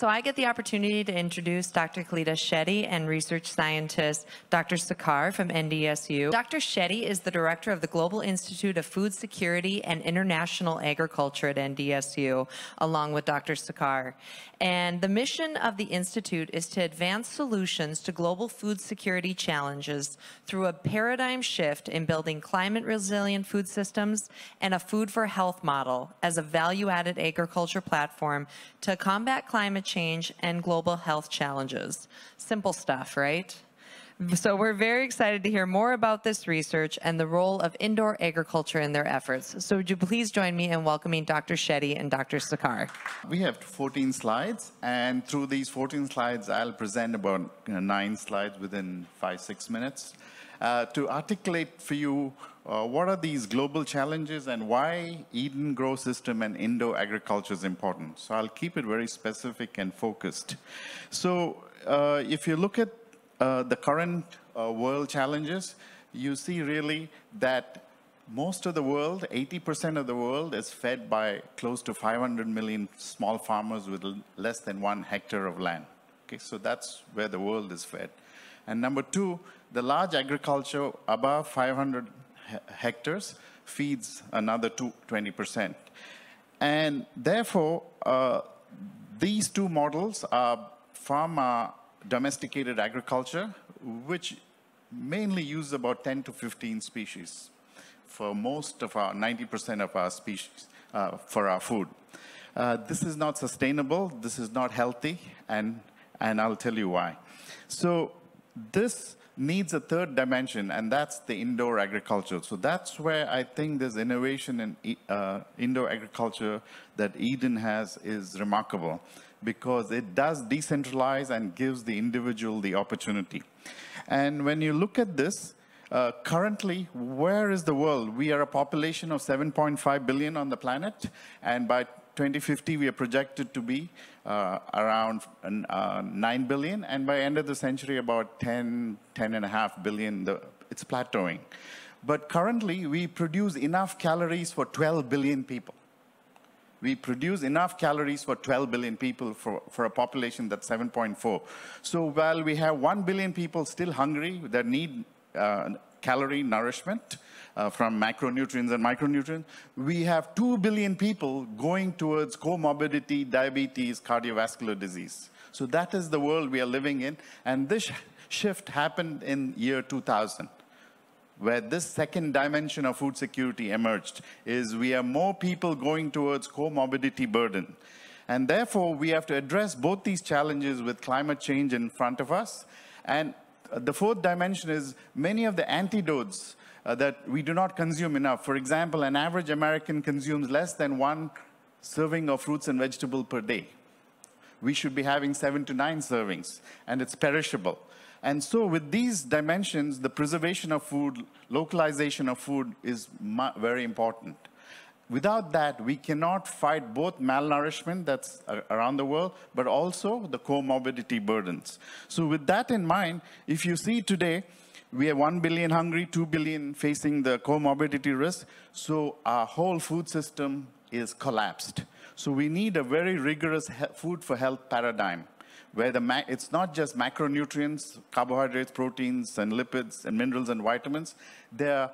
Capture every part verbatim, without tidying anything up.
So I get the opportunity to introduce Doctor Kalidas Shetty and research scientist Doctor Sarkar from N D S U. Doctor Shetty is the director of the Global Institute of Food Security and International Agriculture at N D S U, along with Doctor Sarkar. And the mission of the Institute is to advance solutions to global food security challenges through a paradigm shift in building climate-resilient food systems and a food-for-health model as a value-added agriculture platform to combat climate change and global health challenges. Simple stuff, right? So we're very excited to hear more about this research and the role of indoor agriculture in their efforts. So would you please join me in welcoming Doctor Shetty and Doctor Sarkar. We have fourteen slides, and through these fourteen slides, I'll present about you know, nine slides within five, six minutes uh, to articulate for you uh, what are these global challenges and why Eden Grow System and indoor agriculture is important. So I'll keep it very specific and focused. So uh, if you look at Uh, the current uh, world challenges, you see really that most of the world, eighty percent of the world, is fed by close to five hundred million small farmers with less than one hectare of land. Okay, so that's where the world is fed. And number two, the large agriculture above five hundred hectares feeds another twenty percent. And therefore, uh, these two models are farmer domesticated agriculture, which mainly uses about ten to fifteen species for most of our, ninety percent of our species uh, for our food. Uh, this is not sustainable, this is not healthy, and, and I'll tell you why. So this needs a third dimension, and that's the indoor agriculture. So that's where I think this innovation in uh, indoor agriculture that Eden has is remarkable, because it does decentralize and gives the individual the opportunity. And when you look at this, uh, currently, where is the world? We are a population of seven point five billion on the planet, and by twenty fifty, we are projected to be uh, around uh, nine billion, and by end of the century, about ten, ten and a half billion, the, it's plateauing. But currently, we produce enough calories for twelve billion people. We produce enough calories for twelve billion people for, for a population that's seven point four. So while we have one billion people still hungry that need uh, calorie nourishment uh, from macronutrients and micronutrients, we have two billion people going towards comorbidity, diabetes, cardiovascular disease. So that is the world we are living in. And this shift happened in year two thousand. Where this second dimension of food security emerged, is we have more people going towards comorbidity burden. And therefore, we have to address both these challenges with climate change in front of us. And the fourth dimension is many of the antidotes uh, that we do not consume enough. For example, an average American consumes less than one serving of fruits and vegetables per day. We should be having seven to nine servings, and it's perishable. And so with these dimensions, the preservation of food, localization of food is very important. Without that, we cannot fight both malnourishment that's around the world, but also the comorbidity burdens. So with that in mind, if you see today, we have one billion hungry, two billion facing the comorbidity risk. So our whole food system is collapsed. So we need a very rigorous food for health paradigm, where the ma it's not just macronutrients, carbohydrates, proteins, and lipids, and minerals, and vitamins. There are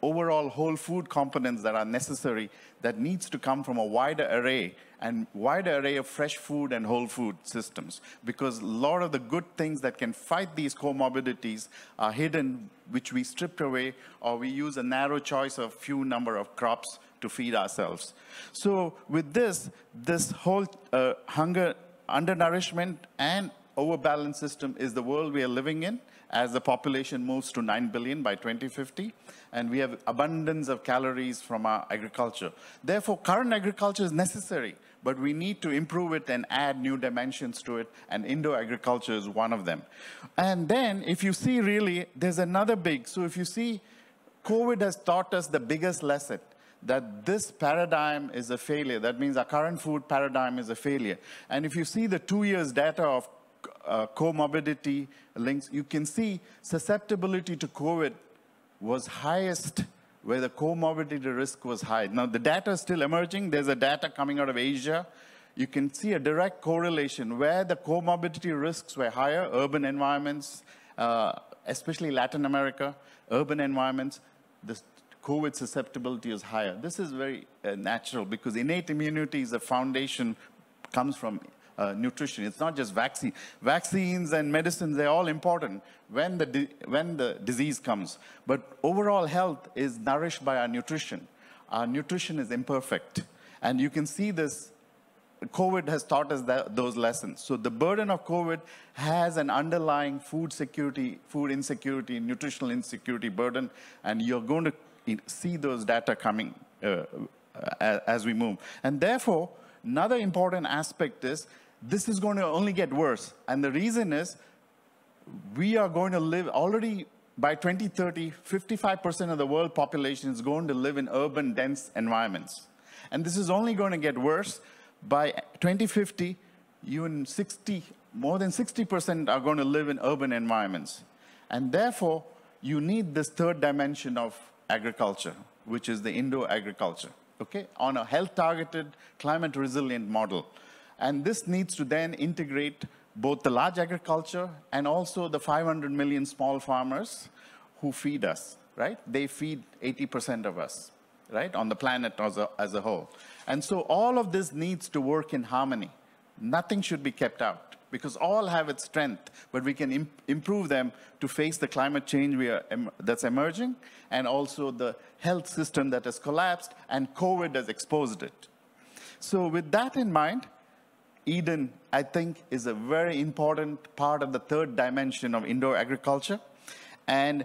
overall whole food components that are necessary that needs to come from a wider array, and wider array of fresh food and whole food systems. Because a lot of the good things that can fight these comorbidities are hidden, which we stripped away, or we use a narrow choice of few number of crops to feed ourselves. So with this, this whole uh, hunger, undernourishment and overbalance system is the world we are living in as the population moves to nine billion by twenty fifty, and we have abundance of calories from our agriculture. Therefore, current agriculture is necessary, but we need to improve it and add new dimensions to it, and indoor agriculture is one of them. And then, if you see really, there's another big, so if you see, COVID has taught us the biggest lesson, that this paradigm is a failure. That means our current food paradigm is a failure. And if you see the two years data of uh, comorbidity links, you can see susceptibility to COVID was highest where the comorbidity risk was high. Now, the data is still emerging. There's a data coming out of Asia. you can see a direct correlation where the comorbidity risks were higher, urban environments, uh, especially Latin America, urban environments, the COVID susceptibility is higher. This is very uh, natural because innate immunity is a foundation, comes from Uh, nutrition. It's not just vaccine. Vaccines and medicines, they're all important when the, when the disease comes. But overall health is nourished by our nutrition. Our nutrition is imperfect. And you can see this. COVID has taught us that, those lessons. So the burden of COVID has an underlying food security, food insecurity, nutritional insecurity burden. And you're going to see those data coming uh, as we move. And therefore, another important aspect is this is going to only get worse. And the reason is we are going to live already by twenty thirty, fifty-five percent of the world population is going to live in urban dense environments. And this is only going to get worse. By twenty fifty, you and sixty, more than sixty percent are going to live in urban environments. And therefore, you need this third dimension of agriculture, which is the indoor agriculture. Okay, on a health-targeted, climate-resilient model. And this needs to then integrate both the large agriculture and also the five hundred million small farmers who feed us, right? They feed eighty percent of us, right, on the planet as a, as a whole. And so all of this needs to work in harmony. Nothing should be kept out because all have its strength, but we can im- improve them to face the climate change we are em- that's emerging and also the health system that has collapsed, and COVID has exposed it. So with that in mind, Eden, I think, is a very important part of the third dimension of indoor agriculture. And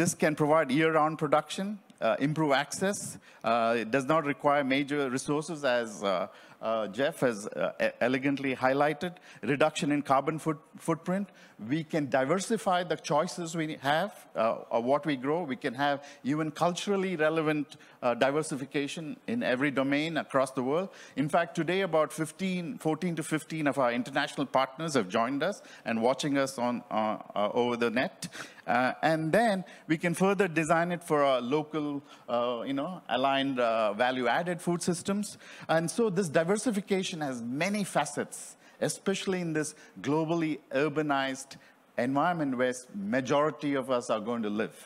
this can provide year-round production, uh, improve access. Uh, it does not require major resources, as uh, uh, Jeff has uh, elegantly highlighted. Reduction in carbon foot footprint. We can diversify the choices we have, uh, or what we grow. We can have even culturally relevant uh, diversification in every domain across the world. In fact, today about fifteen, fourteen to fifteen of our international partners have joined us and watching us on uh, uh, over the net. Uh, and then we can further design it for our local, uh, you know, aligned uh, value-added food systems. And so this diversification has many facets, especially in this globally urbanized environment where majority of us are going to live.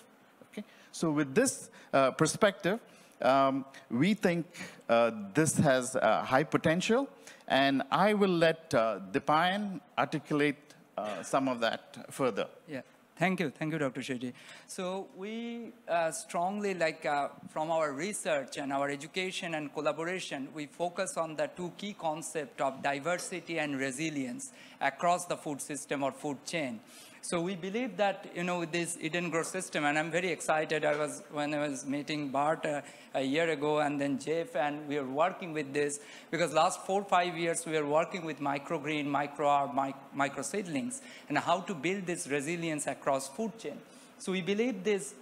Okay? So with this uh, perspective, um, we think uh, this has uh, high potential. And I will let uh, Dipayan articulate uh, some of that further. Yeah. Thank you. Thank you, Doctor Shetty. So we uh, strongly, like uh, from our research and our education and collaboration, we focus on the two key concepts of diversity and resilience across the food system or food chain. So we believe that, you know, this Eden Grow system, and I'm very excited. I was, when I was meeting Bart uh, a year ago and then Jeff, and we were working with this because last four, five years, we were working with microgreen, micro, micro, micro seedlings and how to build this resilience across food chain. So we believe this,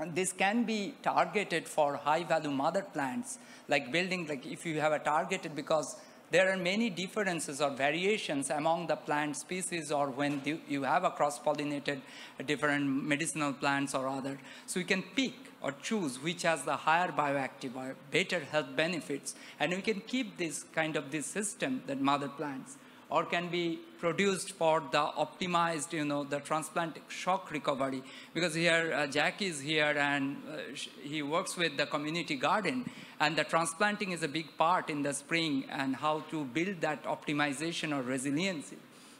and this can be targeted for high value mother plants, like building, like if you have a targeted, because there are many differences or variations among the plant species or when you have a cross-pollinated different medicinal plants or other. So you can pick or choose which has the higher bioactive or better health benefits. And we can keep this kind of this system that mother plants or can be produced for the optimized, you know, the transplant shock recovery. Because here, uh, Jack is here and uh, he works with the community garden, and the transplanting is a big part in the spring and how to build that optimization or resiliency.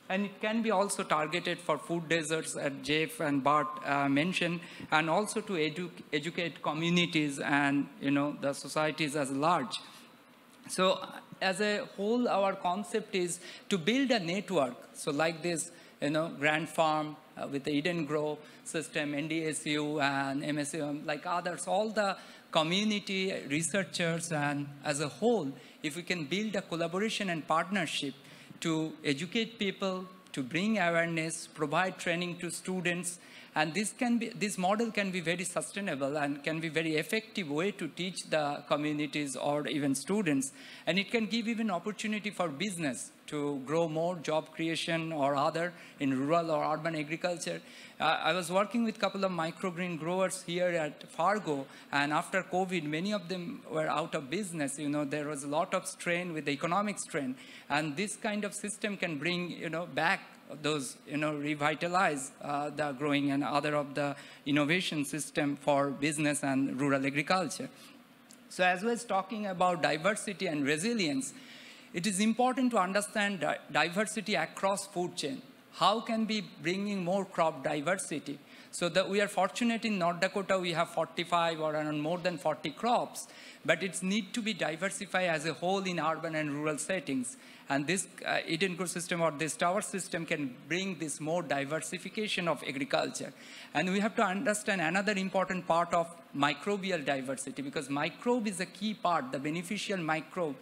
And it can be also targeted for food deserts, as Jeff and Bart uh, mentioned, and also to edu educate communities and, you know, the societies as large. So as a whole, our concept is to build a network. So like this, you know, Grand Farm uh, with the Eden Grow system, N D S U and M S U, like others, all the community researchers, and as a whole, if we can build a collaboration and partnership to educate people, to bring awareness, provide training to students, And this can be, this model can be very sustainable and can be very effective way to teach the communities or even students. And it can give even opportunity for business to grow more job creation or other in rural or urban agriculture. Uh, I was working with a couple of microgreen growers here at Fargo, and after COVID, many of them were out of business. You know, there was a lot of strain with the economic strain, and this kind of system can bring, you know, back those, you know, revitalize uh, the growing and other of the innovation system for business and rural agriculture. So as well as talking about diversity and resilience, it is important to understand diversity across food chain. How can we bring more crop diversity? So that we are fortunate in North Dakota, we have forty-five or around more than forty crops, but it's need to be diversified as a whole in urban and rural settings. And this uh, Eden Grow system or this tower system can bring this more diversification of agriculture. And we have to understand another important part of microbial diversity, because microbe is a key part, the beneficial microbe,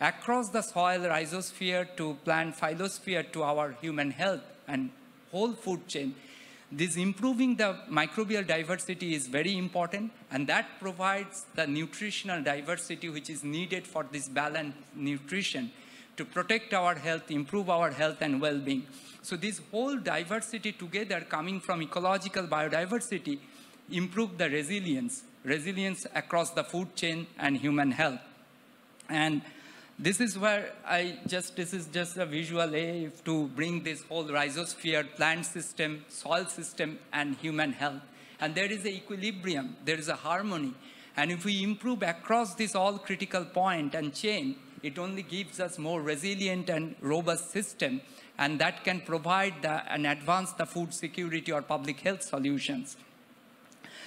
across the soil, rhizosphere to plant phyllosphere to our human health and whole food chain. This improving the microbial diversity is very important, and that provides the nutritional diversity which is needed for this balanced nutrition to protect our health, improve our health and well-being. So this whole diversity together coming from ecological biodiversity improve the resilience, resilience across the food chain and human health. And this is where I just, this is just a visual aid to bring this whole rhizosphere, plant system, soil system, and human health. And there is an equilibrium, there is a harmony. And if we improve across this all critical point and chain, it only gives us more resilient and robust system. And that can provide the, and advance the food security or public health solutions.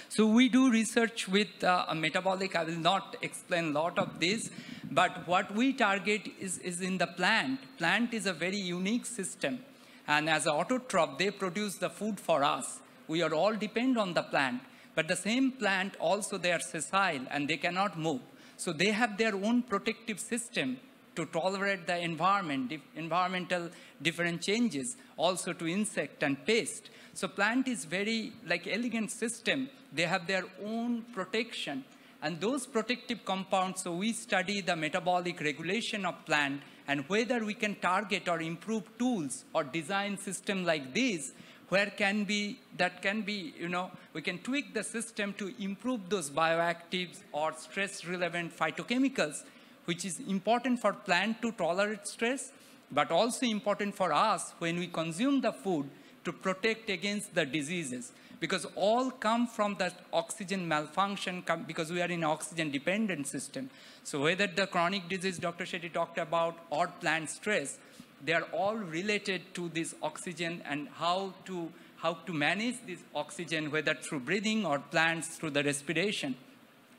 So we do research with uh, a metabolic, I will not explain a lot of this, but what we target is, is in the plant. Plant is a very unique system. And as an autotroph, they produce the food for us. We are all depend on the plant, but the same plant also they are sessile and they cannot move. So they have their own protective system to tolerate the environment, environmental different changes, also to insect and pest. So plant is very like elegant system. They have their own protection. And those protective compounds, so we study the metabolic regulation of plant and whether we can target or improve tools or design system like this, where can be, that can be, you know, we can tweak the system to improve those bioactives or stress-relevant phytochemicals, which is important for plant to tolerate stress, but also important for us when we consume the food to protect against the diseases, because all come from that oxygen malfunction, because we are in oxygen-dependent system. So whether the chronic disease Doctor Shetty talked about or plant stress, they are all related to this oxygen and how to, how to manage this oxygen, whether through breathing or plants through the respiration.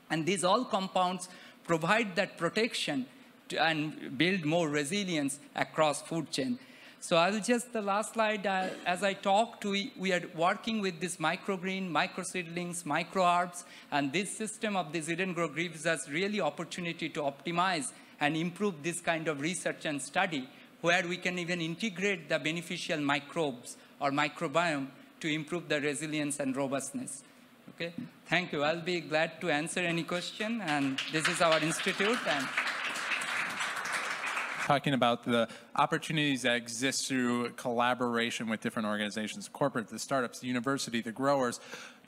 And these all compounds provide that protection to, and build more resilience across food chain. So I'll just, the last slide, uh, as I talked, we, we are working with this microgreen, microseedlings, microarbs, and this system of this Eden Grow gives us really opportunity to optimize and improve this kind of research and study, where we can even integrate the beneficial microbes or microbiome to improve the resilience and robustness. Okay, thank you. I'll be glad to answer any question, and this is our institute. And talking about the opportunities that exist through collaboration with different organizations, corporate, the startups, the university, the growers.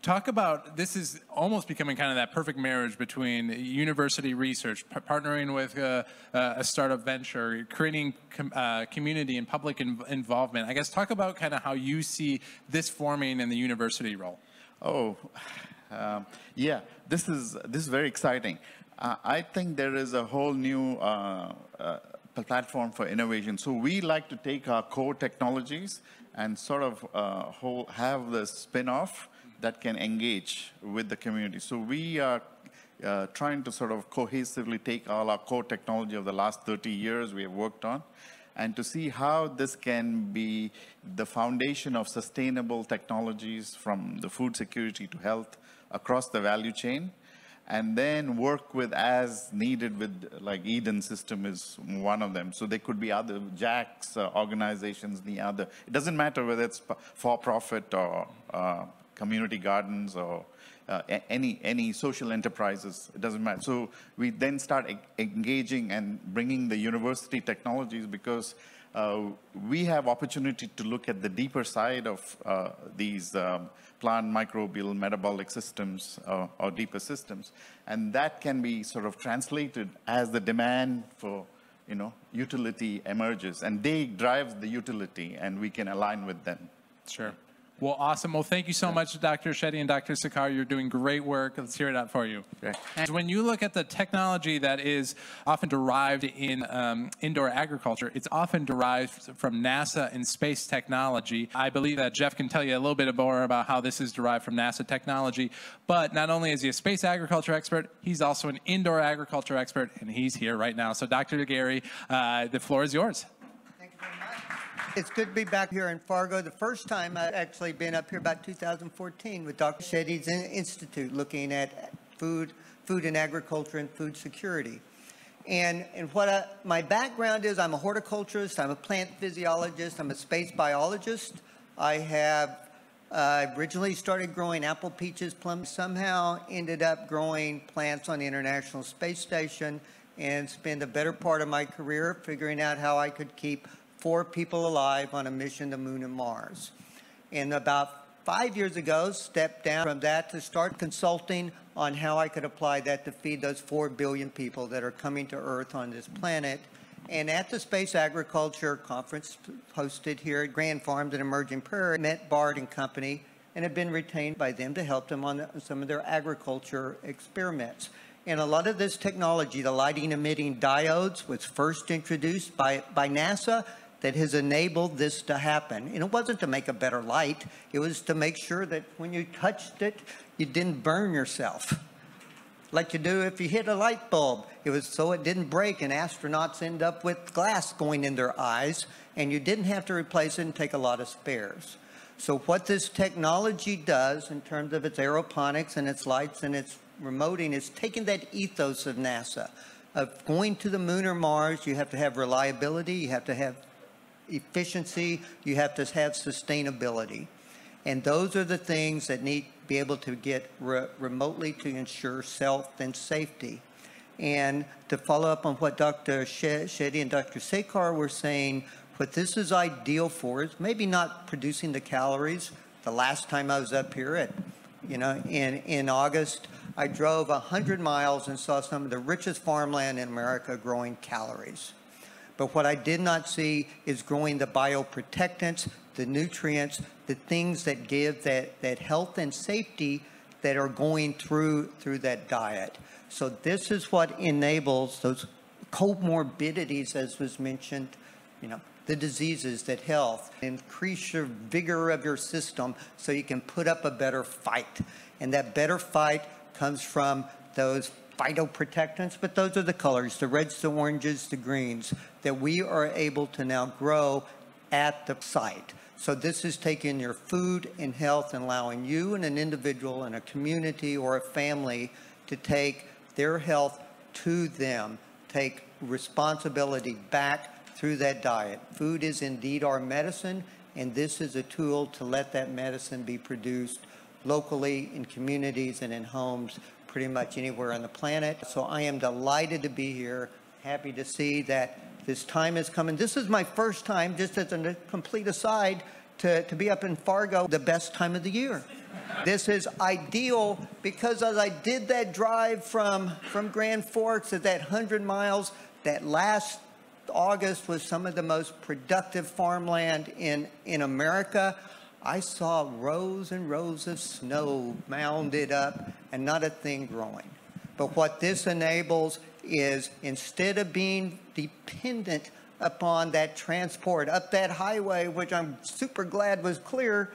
Talk about, this is almost becoming kind of that perfect marriage between university research, partnering with a, a startup venture, creating com uh, community and public in involvement. I guess talk about kind of how you see this forming in the university role. Oh, um, yeah, this is, this is very exciting. Uh, I think there is a whole new uh, uh, platform for innovation. So we like to take our core technologies and sort of uh, whole, have the spin-off that can engage with the community. So we are uh, trying to sort of cohesively take all our core technology of the last thirty years we have worked on, and to see how this can be the foundation of sustainable technologies from the food security to health across the value chain, and then work with as needed with, like Eden system is one of them. So there could be other J A Cs, uh, organizations, the other. It doesn't matter whether it's for-profit or uh, community gardens or uh, any any social enterprises, it doesn't matter. So we then start e engaging and bringing the university technologies, because uh, we have opportunity to look at the deeper side of uh, these um, plant microbial metabolic systems uh, or deeper systems, and that can be sort of translated as the demand for you know utility emerges, and they drive the utility, and we can align with them. Sure. Well, awesome. Well, thank you so much, Doctor Shetty and Doctor Sarkar. You're doing great work. Let's hear it out for you. Okay. And when you look at the technology that is often derived in um, indoor agriculture, it's often derived from NASA and space technology. I believe that Jeff can tell you a little bit more about how this is derived from NASA technology. But not only is he a space agriculture expert, he's also an indoor agriculture expert, and he's here right now. So, Doctor Gary, uh, the floor is yours. It's good to be back here in Fargo. The first time I've actually been up here about two thousand fourteen with Doctor Shetty's Institute, looking at food, food and agriculture and food security. And, and what I, my background is, I'm a horticulturist, I'm a plant physiologist, I'm a space biologist. I have uh, originally started growing apple, peaches, plums, somehow ended up growing plants on the International Space Station, and spent the better part of my career figuring out how I could keep four people alive on a mission to Moon and Mars. And about five years ago, stepped down from that to start consulting on how I could apply that to feed those four billion people that are coming to Earth on this planet. And at the Space Agriculture Conference hosted here at Grand Farms in Emerging Prairie, met Bart and company, and have been retained by them to help them on the, some of their agriculture experiments. And a lot of this technology, the lighting emitting diodes, was first introduced by, by NASA, that has enabled this to happen. And it wasn't to make a better light, it was to make sure that when you touched it, you didn't burn yourself, like you do if you hit a light bulb. It was so it didn't break and astronauts end up with glass going in their eyes, and you didn't have to replace it and take a lot of spares. So what this technology does in terms of its aeroponics and its lights and its remoting is taking that ethos of NASA, of going to the moon or Mars, you have to have reliability, you have to have efficiency, you have to have sustainability. And those are the things that need to be able to get re remotely to ensure health and safety. And to follow up on what Doctor Shetty and Doctor Sarkar were saying, what this is ideal for is maybe not producing the calories. The last time I was up here at, you know, in, in August, I drove one hundred miles and saw some of the richest farmland in America growing calories. But what I did not see is growing the bioprotectants, the nutrients, the things that give that, that health and safety that are going through through that diet. So this is what enables those comorbidities, as was mentioned, you know, the diseases, that health, increase your vigor of your system so you can put up a better fight. And that better fight comes from those phytoprotectants, but those are the colors, the reds, the oranges, the greens, that we are able to now grow at the site. So this is taking your food and health and allowing you and an individual and a community or a family to take their health to them, take responsibility back through that diet. Food is indeed our medicine, and this is a tool to let that medicine be produced locally in communities and in homes, pretty much anywhere on the planet. So I am delighted to be here, happy to see that this time is coming. This is my first time, just as a complete aside, to, to be up in Fargo, the best time of the year. This is ideal because as I did that drive from, from Grand Forks at that one hundred miles, that last August was some of the most productive farmland in, in America. I saw rows and rows of snow mounded up and not a thing growing. But what this enables is, instead of being dependent upon that transport up that highway, which I'm super glad was clear,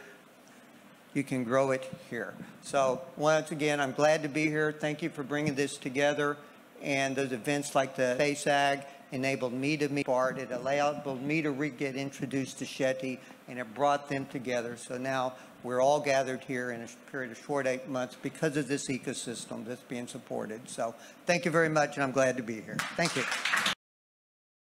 you can grow it here. So once again, I'm glad to be here. Thank you for bringing this together. And those events like the FASAG enabled me to meet Bart. It allowed me to re-get introduced to Shetty, and it brought them together. So now we're all gathered here in a period of short eight months because of this ecosystem that's being supported. So thank you very much, and I'm glad to be here. Thank you.